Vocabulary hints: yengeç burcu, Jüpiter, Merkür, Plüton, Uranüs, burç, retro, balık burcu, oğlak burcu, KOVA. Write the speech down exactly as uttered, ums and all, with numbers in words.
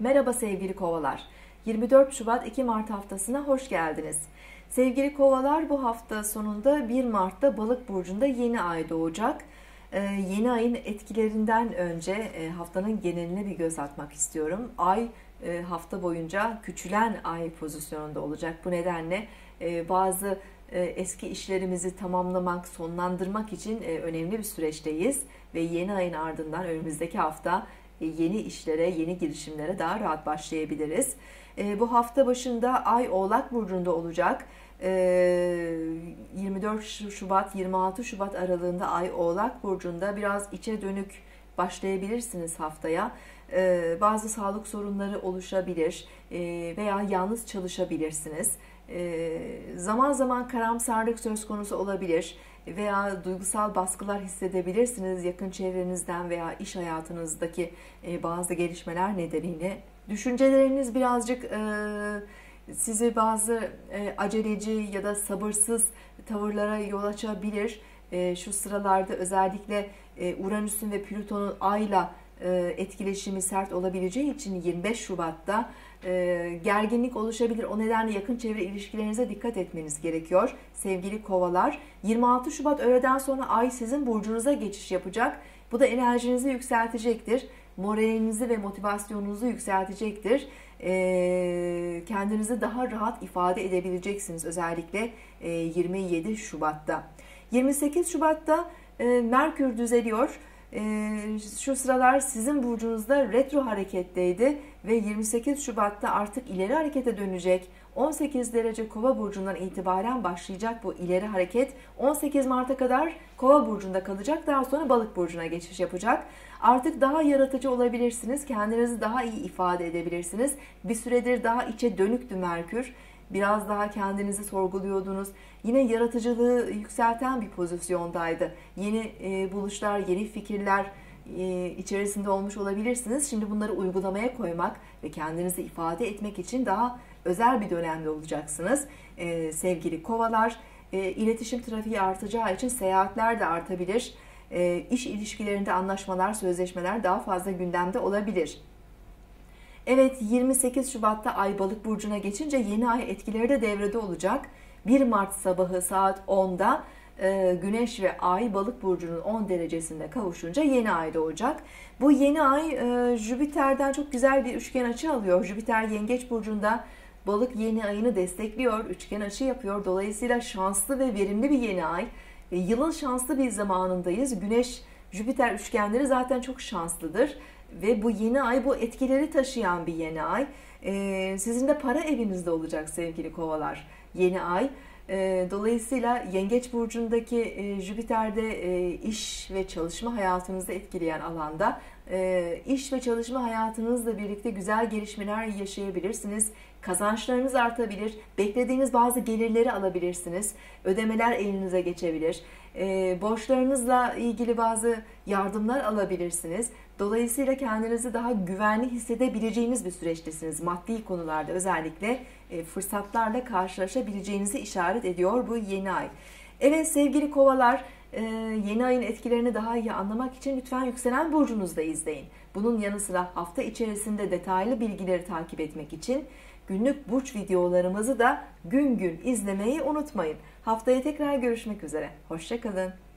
Merhaba sevgili kovalar, yirmi dört Şubat iki Mart haftasına hoş geldiniz. Sevgili kovalar, bu hafta sonunda bir Mart'ta Balık burcunda yeni ay doğacak. Ee, yeni ayın etkilerinden önce e, haftanın geneline bir göz atmak istiyorum. Ay e, hafta boyunca küçülen ay pozisyonunda olacak. Bu nedenle e, bazı e, eski işlerimizi tamamlamak, sonlandırmak için e, önemli bir süreçteyiz. Ve yeni ayın ardından önümüzdeki hafta yeni işlere, yeni girişimlere daha rahat başlayabiliriz. E, bu hafta başında Ay Oğlak Burcu'nda olacak. E, yirmi dört Şubat yirmi altı Şubat aralığında Ay Oğlak Burcu'nda biraz içe dönük başlayabilirsiniz haftaya. E, bazı sağlık sorunları oluşabilir e, veya yalnız çalışabilirsiniz. E, zaman zaman karamsarlık söz konusu olabilir veya duygusal baskılar hissedebilirsiniz yakın çevrenizden veya iş hayatınızdaki bazı gelişmeler nedeniyle. Düşünceleriniz birazcık sizi bazı aceleci ya da sabırsız tavırlara yol açabilir. Şu sıralarda özellikle Uranüs'ün ve Plüton'un Ay'la etkileşimi sert olabileceği için yirmi beş Şubat'ta gerginlik oluşabilir. O nedenle yakın çevre ilişkilerinize dikkat etmeniz gerekiyor sevgili kovalar. yirmi altı Şubat öğleden sonra Ay sizin burcunuza geçiş yapacak. Bu da enerjinizi yükseltecektir. Moralinizi ve motivasyonunuzu yükseltecektir. Kendinizi daha rahat ifade edebileceksiniz özellikle yirmi yedi Şubat'ta. yirmi sekiz Şubat'ta Merkür düzeliyor. Şu sıralar sizin burcunuzda retro hareketteydi ve yirmi sekiz Şubat'ta artık ileri harekete dönecek. On sekiz derece Kova burcundan itibaren başlayacak bu ileri hareket. on sekiz Mart'a kadar Kova burcunda kalacak, daha sonra Balık burcuna geçiş yapacak. Artık daha yaratıcı olabilirsiniz, kendinizi daha iyi ifade edebilirsiniz. Bir süredir daha içe dönüktü Merkür, biraz daha kendinizi sorguluyordunuz. Yine yaratıcılığı yükselten bir pozisyondaydı. Yeni e, buluşlar, yeni fikirler e, içerisinde olmuş olabilirsiniz. Şimdi bunları uygulamaya koymak ve kendinizi ifade etmek için daha özel bir dönemde olacaksınız. E, sevgili kovalar, e, iletişim trafiği artacağı için seyahatler de artabilir. E, iş ilişkilerinde anlaşmalar, sözleşmeler daha fazla gündemde olabilir. Evet, yirmi sekiz Şubat'ta Ay Balık burcuna geçince yeni ay etkileri de devrede olacak. bir Mart sabahı saat onda e, Güneş ve Ay Balık burcunun on derecesinde kavuşunca yeni ay doğacak. Bu yeni ay e, Jüpiter'den çok güzel bir üçgen açı alıyor. Jüpiter Yengeç burcunda, Balık yeni ayını destekliyor, üçgen açı yapıyor. Dolayısıyla şanslı ve verimli bir yeni ay. E, yılın şanslı bir zamanındayız. Güneş Jüpiter üçgenleri zaten çok şanslıdır. Ve bu yeni ay bu etkileri taşıyan bir yeni ay. Ee, sizin de para evinizde olacak sevgili kovalar yeni ay. Ee, dolayısıyla Yengeç burcundaki e, Jüpiter'de e, iş ve çalışma hayatınızı etkileyen alanda e, iş ve çalışma hayatınızla birlikte güzel gelişmeler yaşayabilirsiniz. Kazançlarınız artabilir, beklediğiniz bazı gelirleri alabilirsiniz, ödemeler elinize geçebilir, e, borçlarınızla ilgili bazı yardımlar alabilirsiniz. Dolayısıyla kendinizi daha güvenli hissedebileceğiniz bir süreçtesiniz. Maddi konularda özellikle fırsatlarla karşılaşabileceğinizi işaret ediyor bu yeni ay. Evet sevgili kovalar, yeni ayın etkilerini daha iyi anlamak için lütfen yükselen burcunuzu da izleyin. Bunun yanı sıra hafta içerisinde detaylı bilgileri takip etmek için günlük burç videolarımızı da gün gün izlemeyi unutmayın. Haftaya tekrar görüşmek üzere. Hoşça kalın.